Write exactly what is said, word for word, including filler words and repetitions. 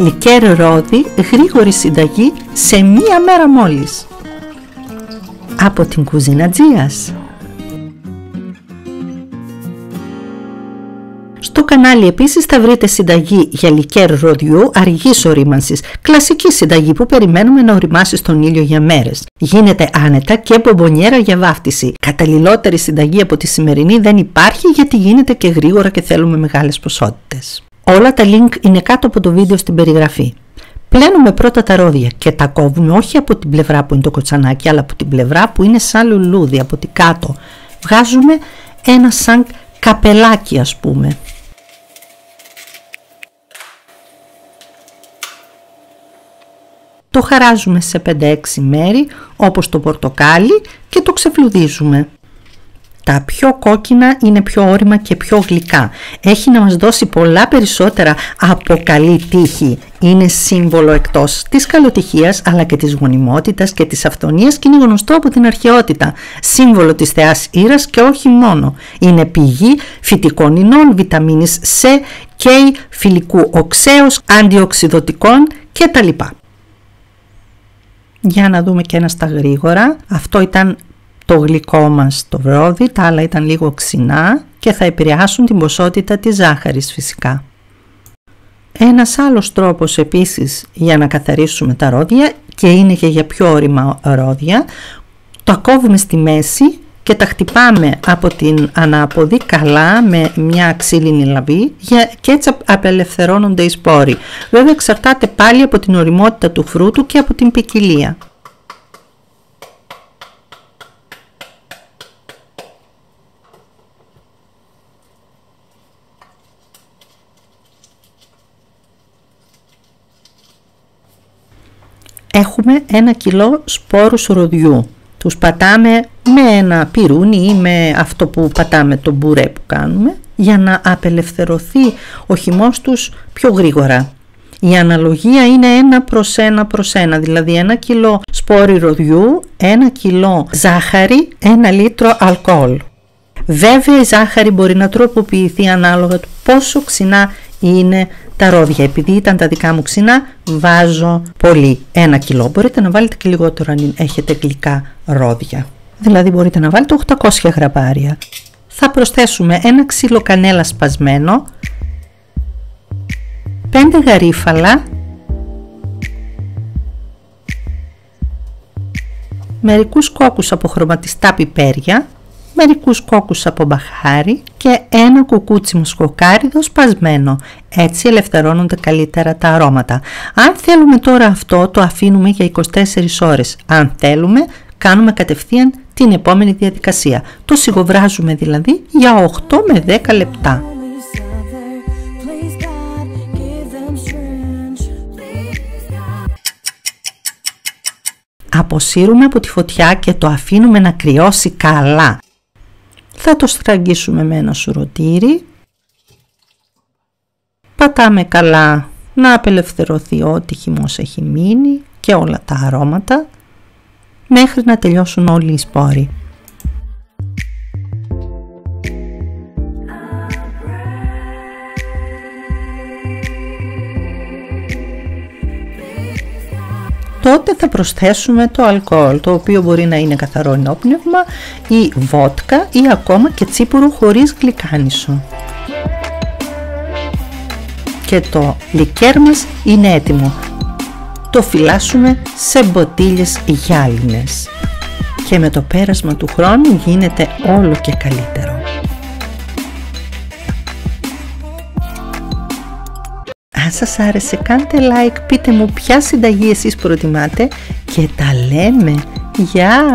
Λικέρ ρόδι, γρήγορη συνταγή σε μία μέρα μόλις. Από την κουζίνα Τζίας. Στο κανάλι επίσης θα βρείτε συνταγή για λικέρ ροδιού αργής ορίμανσης, κλασική συνταγή που περιμένουμε να οριμάσει στον ήλιο για μέρες. Γίνεται άνετα και μπομπονιέρα για βάφτιση. Καταλληλότερη συνταγή από τη σημερινή δεν υπάρχει, γιατί γίνεται και γρήγορα και θέλουμε μεγάλες ποσότητες. Όλα τα link είναι κάτω από το βίντεο στην περιγραφή. Πλένουμε πρώτα τα ρόδια και τα κόβουμε όχι από την πλευρά που είναι το κοτσανάκι, αλλά από την πλευρά που είναι σαν λουλούδι, από την κάτω. Βγάζουμε ένα σαν καπελάκι, ας πούμε. Το χαράζουμε σε πέντε έξι μέρη, όπως το πορτοκάλι, και το ξεφλουδίζουμε. Τα πιο κόκκινα είναι πιο όριμα και πιο γλυκά. Έχει να μας δώσει πολλά περισσότερα από καλή τύχη. Είναι σύμβολο εκτός της καλοτυχίας, αλλά και της γονιμότητας και της αυθονίας, και είναι γνωστό από την αρχαιότητα. Σύμβολο της θεάς Ήρας και όχι μόνο. Είναι πηγή φυτικών ινών, βιταμίνης C, K, φιλικού οξέως, αντιοξειδωτικών κτλ. Για να δούμε και ένα στα γρήγορα. Αυτό ήταν το γλυκό μας το βρόδι, τα άλλα ήταν λίγο ξινά και θα επηρεάσουν την ποσότητα της ζάχαρης φυσικά. Ένας άλλος τρόπος επίσης για να καθαρίσουμε τα ρόδια, και είναι και για πιο όριμα ρόδια, τα κόβουμε στη μέση και τα χτυπάμε από την ανάποδη καλά με μια ξύλινη λαβή, και έτσι απελευθερώνονται οι σπόροι. Βέβαια εξαρτάται πάλι από την οριμότητα του φρούτου και από την ποικιλία. Έχουμε ένα κιλό σπόρους ροδιού. Τους πατάμε με ένα πιρούνι ή με αυτό που πατάμε, το μπουρέ που κάνουμε, για να απελευθερωθεί ο χυμός τους πιο γρήγορα. Η αναλογία είναι ένα προς ένα προς ένα, δηλαδή ένα κιλό σπόρι ροδιού, ένα κιλό ζάχαρη, ένα λίτρο αλκοόλ. Βέβαια η ζάχαρη μπορεί να τροποποιηθεί ανάλογα του πόσο ξινά είναι τα ρόδια. Επειδή ήταν τα δικά μου ξινά, βάζω πολύ, ένα κιλό. Μπορείτε να βάλετε και λιγότερο αν έχετε γλυκά ρόδια. Δηλαδή μπορείτε να βάλετε οκτακόσια γραμμάρια. Θα προσθέσουμε ένα ξύλο κανέλα σπασμένο, πέντε γαρίφαλα, μερικούς κόκκους από χρωματιστά πιπέρια, μερικούς κόκκους από μπαχάρι και ένα κουκούτσι μοσχοκάριδο σπασμένο. Έτσι ελευθερώνονται καλύτερα τα αρώματα. Αν θέλουμε τώρα αυτό, το αφήνουμε για είκοσι τέσσερις ώρες. Αν θέλουμε, κάνουμε κατευθείαν την επόμενη διαδικασία. Το σιγοβράζουμε δηλαδή για οκτώ με δέκα λεπτά. Αποσύρουμε από τη φωτιά και το αφήνουμε να κρυώσει καλά. Θα το στραγγίσουμε με ένα σουρωτήρι. Πατάμε καλά να απελευθερωθεί ό,τι χυμός έχει μείνει και όλα τα αρώματα, μέχρι να τελειώσουν όλοι οι σπόροι. Τότε θα προσθέσουμε το αλκοόλ, το οποίο μπορεί να είναι καθαρό ενόπνευμα ή βότκα ή ακόμα και τσίπουρο χωρίς γλυκάνισο. Και το λικέρ μας είναι έτοιμο. Το φυλάσσουμε σε μποτίλιες γυάλινες και με το πέρασμα του χρόνου γίνεται όλο και καλύτερο. Αν σας άρεσε, κάντε like, πείτε μου ποια συνταγή εσείς προτιμάτε και τα λέμε. Γεια!